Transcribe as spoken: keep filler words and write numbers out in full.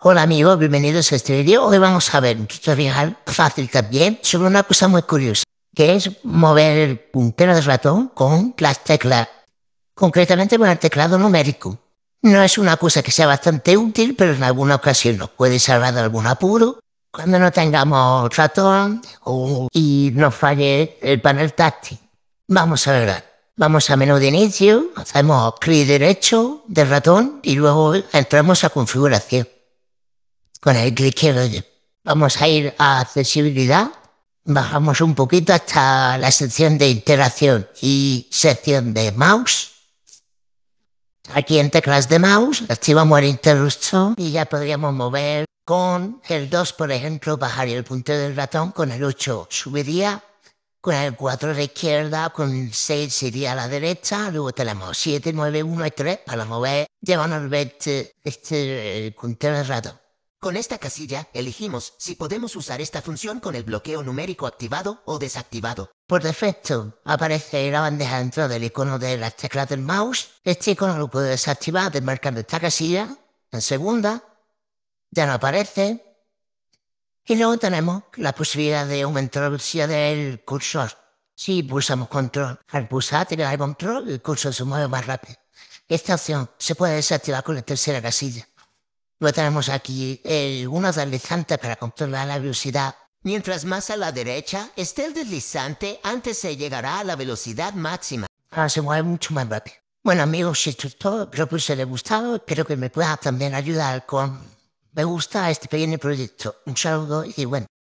Hola amigos, bienvenidos a este vídeo. Hoy vamos a ver un tutorial fácil también sobre una cosa muy curiosa, que es mover el puntero del ratón con las teclas, concretamente con el teclado numérico. No es una cosa que sea bastante útil, pero en alguna ocasión nos puede salvar de algún apuro, cuando no tengamos ratón o, y nos falle el panel táctil. Vamos a verla. Vamos a menú de inicio, hacemos clic derecho del ratón y luego entramos a configuración. Con el clic izquierdo vamos a ir a accesibilidad, bajamos un poquito hasta la sección de interacción y sección de mouse. Aquí en teclas de mouse activamos el interruptor y ya podríamos mover con el dos, por ejemplo, bajaría el puntero del ratón, con el ocho subiría, con el cuatro a la izquierda, con el seis iría a la derecha, luego tenemos siete, nueve, uno y tres para mover, llevamos este, este el puntero del ratón. Con esta casilla elegimos si podemos usar esta función con el bloqueo numérico activado o desactivado. Por defecto aparece la bandeja dentro del icono de las teclas del mouse. Este icono lo puedo desactivar desmarcando esta casilla. En segunda, ya no aparece. Y luego tenemos la posibilidad de aumentar la velocidad del cursor. Si pulsamos control, al pulsar tirar el control, el cursor se mueve más rápido. Esta opción se puede desactivar con la tercera casilla. Luego tenemos aquí el uno deslizante para controlar la velocidad. Mientras más a la derecha esté el deslizante, antes se llegará a la velocidad máxima. Ahora se mueve mucho más rápido. Bueno amigos, si esto es todo, espero que os haya gustado, espero que me pueda también ayudar con me gusta a este pequeño proyecto. Un saludo y bueno.